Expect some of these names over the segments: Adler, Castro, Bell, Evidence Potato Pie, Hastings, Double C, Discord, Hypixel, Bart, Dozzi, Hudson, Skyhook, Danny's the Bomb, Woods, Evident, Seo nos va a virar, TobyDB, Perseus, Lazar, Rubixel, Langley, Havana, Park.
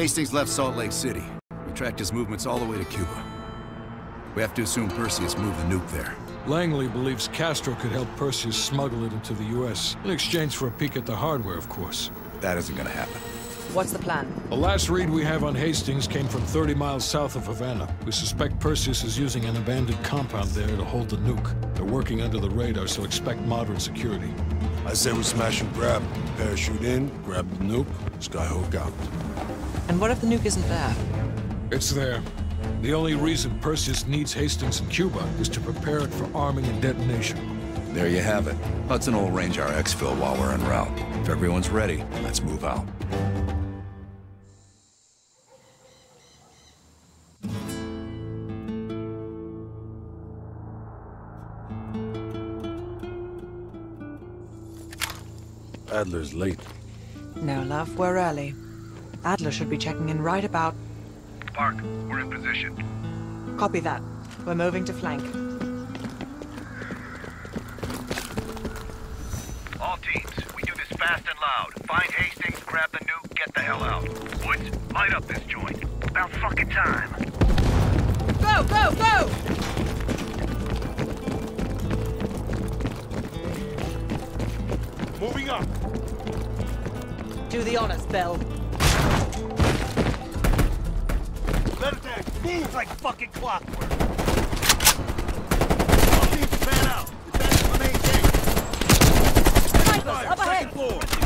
Hastings left Salt Lake City. We tracked his movements all the way to Cuba. We have to assume Perseus moved the nuke there. Langley believes Castro could help Perseus smuggle it into the U.S. in exchange for a peek at the hardware, of course. That isn't gonna happen. What's the plan? The last read we have on Hastings came from 30 miles south of Havana. We suspect Perseus is using an abandoned compound there to hold the nuke. They're working under the radar, so expect modern security. I say we smash and grab. Parachute in, grab the nuke, Skyhook out. And what if the nuke isn't there? It's there. The only reason Perseus needs Hastings in Cuba is to prepare it for arming and detonation. There you have it. Hudson will arrange our exfil while we're en route. If everyone's ready, let's move out. Adler's late. No, love, we're early. Adler should be checking in right about... Park, we're in position. Copy that. We're moving to flank. All teams, we do this fast and loud. Find Hastings, grab the nuke, get the hell out. Woods, light up this joint. About fucking time. Go, go, go! Moving up! Do the honors, Bell. Let it down! Moves like fucking clockwork! All teams man out! Advance to the main tank! Snipers, up ahead! Floor. Fire!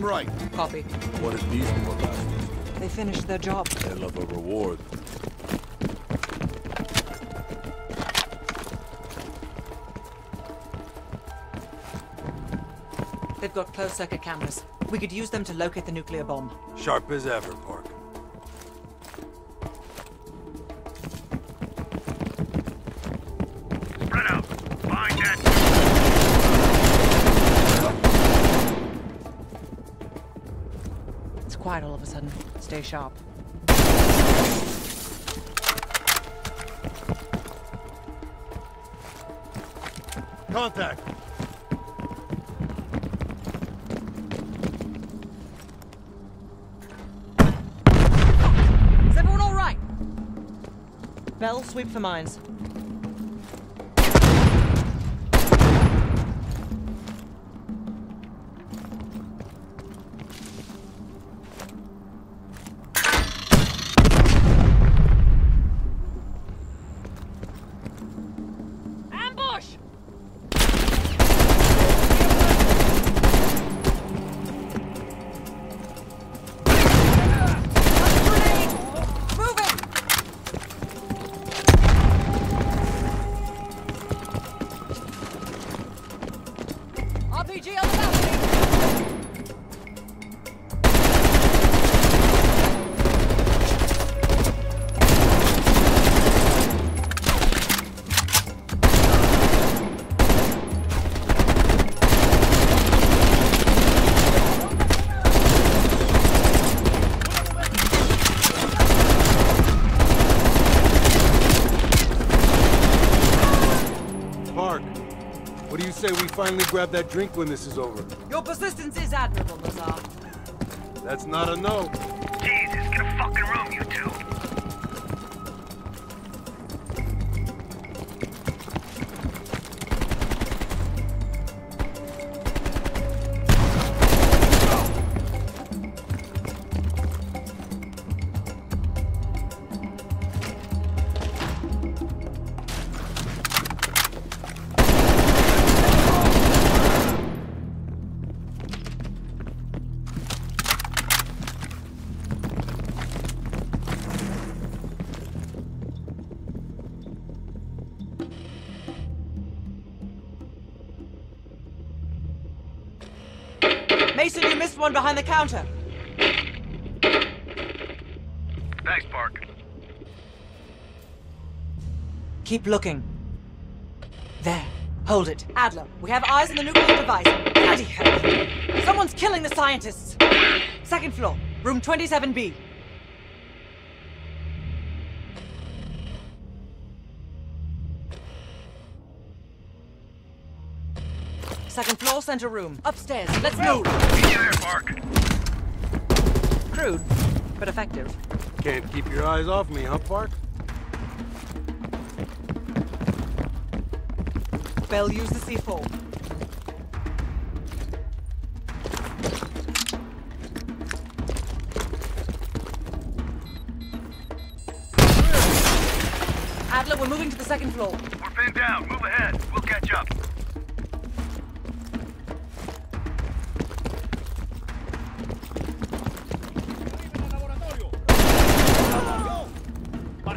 Right. Copy. What did these poor bastards do? They finished their job. They love a reward. They've got closed-circuit cameras. We could use them to locate the nuclear bomb. Sharp as ever, Park. All of a sudden. Stay sharp. Contact! Is everyone all right? Bell, sweep for mines. say we finally grab that drink when this is over. Your persistence is admirable, Lazar. That's not a no. Jesus, get a fucking room, you two. Mason, you missed one behind the counter. Thanks, Park. Keep looking. There. Hold it. Adler, we have eyes on the nuclear device. Bloody hell. Someone's killing the scientists. Second floor, room 27B. Second floor, center room. Upstairs. Let's move. There, Park. Crude, but effective. Can't keep your eyes off me, huh, Park? Bell, use the C4. Adler, we're moving to the second floor. We're pinned down. Move ahead. We'll catch up.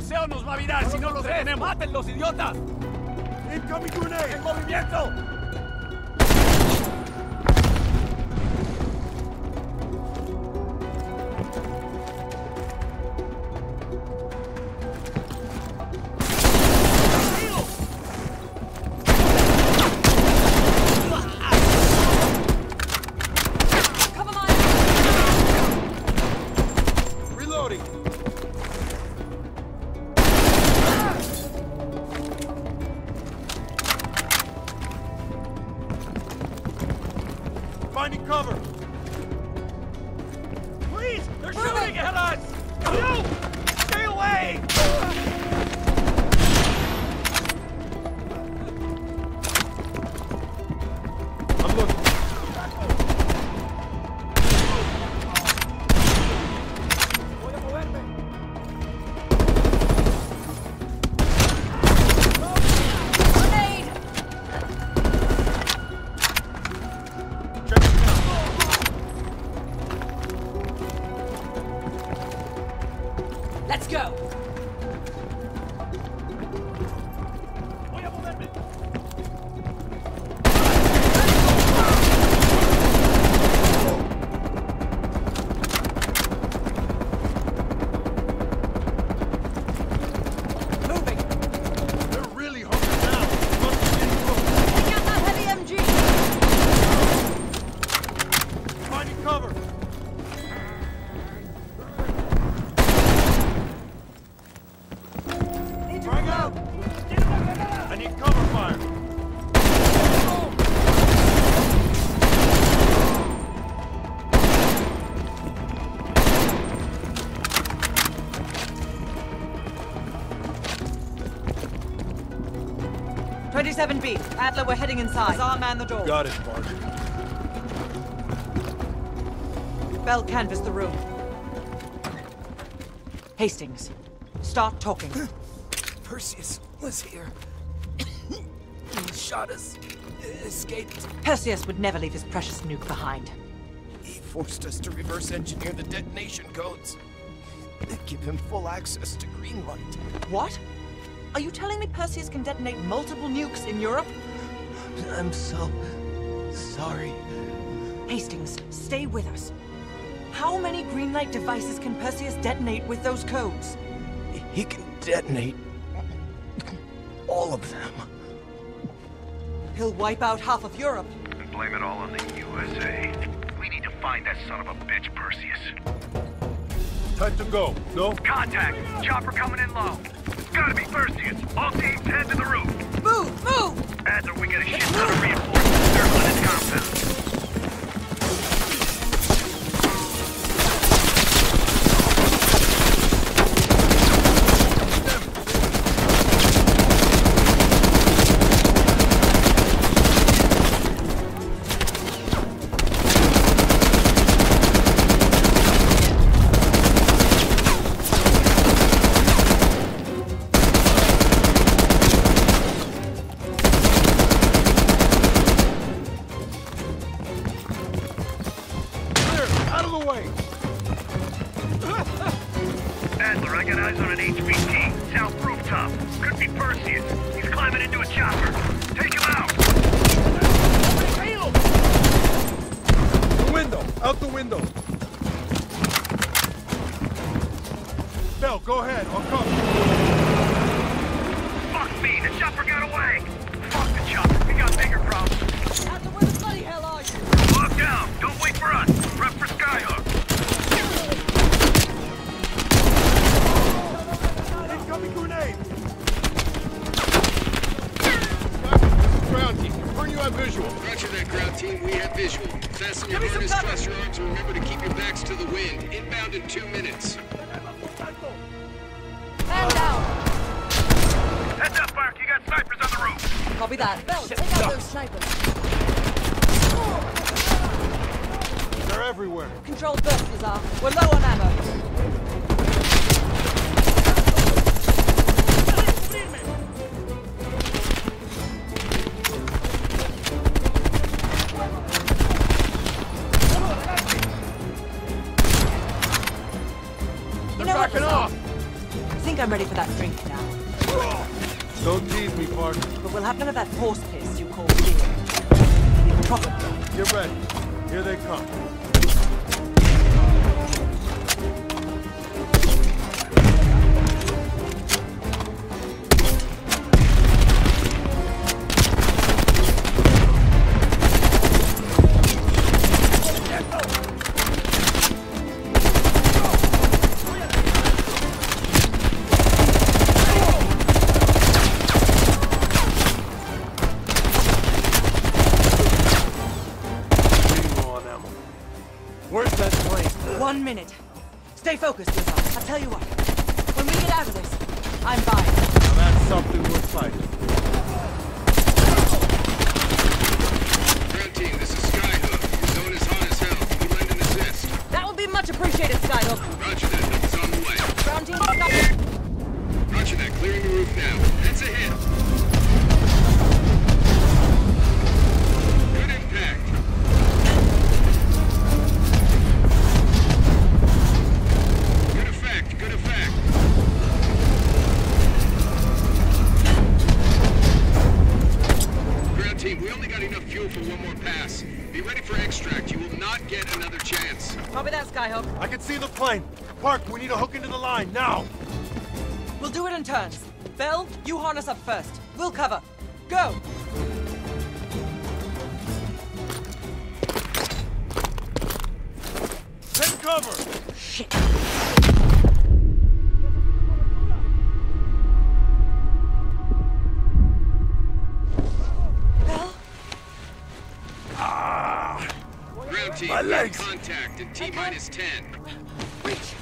Seo nos va a virar si no los detenemos. ¡Mátenlos, idiotas! ¡Incoming grenade! ¡En movimiento! Finding cover! Please! They're shooting at us! No! Stay away! I'm looking. Let's go! Voy a moverme. Moving! They're really hunkered down. Take out that heavy MG! Finding cover! B. Adler, we're heading inside. Lazar, man the door. Got it, Bart. Bell, canvass the room. Hastings, start talking. Perseus was here. He shot us. Escaped. Perseus would never leave his precious nuke behind. He forced us to reverse engineer the detonation codes. That give him full access to green light. What? Are you telling me Perseus can detonate multiple nukes in Europe? I'm so... sorry. Hastings, stay with us. How many green light devices can Perseus detonate with those codes? He can detonate... all of them. He'll wipe out half of Europe. And blame it all on the USA. We need to find that son of a bitch, Perseus. Time to go, no? Contact! Chopper coming in low. Gotta be Perseus. All teams head to the roof. Move! Move! Adler, we got a shit ton of reinforcements. Adler, I got eyes on an HVT, south rooftop. Could be Perseus. He's climbing into a chopper. Take him out! The window! Out the window! Bell, go ahead. I'll come. Fuck me! The chopper got away! Fuck the chopper! We got bigger problems. Adler, where the bloody hell are you? Lock down! Don't wait for us! Prep for Skyhook! Grenade! Ground team, confirm you have visual. Roger that, ground team. We have visual. Fasten your harness, cross your arms, and remember to keep your backs to the wind. Inbound in 2 minutes. Man down! Heads up, Park. You got snipers on the roof. Copy that. Bell, take out those snipers. They're everywhere. Controlled burst, Lazar. We're low on ammo. I'm ready for that drink now. Don't tease me, Park. But we'll have none of that horse piss you call beer. We need proper drink. Get ready. Here they come. Stay focused, Lazar. I'll tell you what. When we get out of this, I'm buying. Now that's something we'll fight. Ground team, this is Skyhook. Your zone is hot as hell. You lend an assist. That would be much appreciated, Skyhook. Roger that. Hook is on the way. Ground team, Skyhook. Roger that. Clearing the roof now. That's a hit. Good impact. We only got enough fuel for one more pass. Be ready for extract. You will not get another chance. Copy that, Skyhook. I can see the plane. Park, we need a hook into the line, now! We'll do it in turns. Bell, you harness up first. We'll cover. Go! Take cover! Shit! My legs! Contact in T-10. Reach!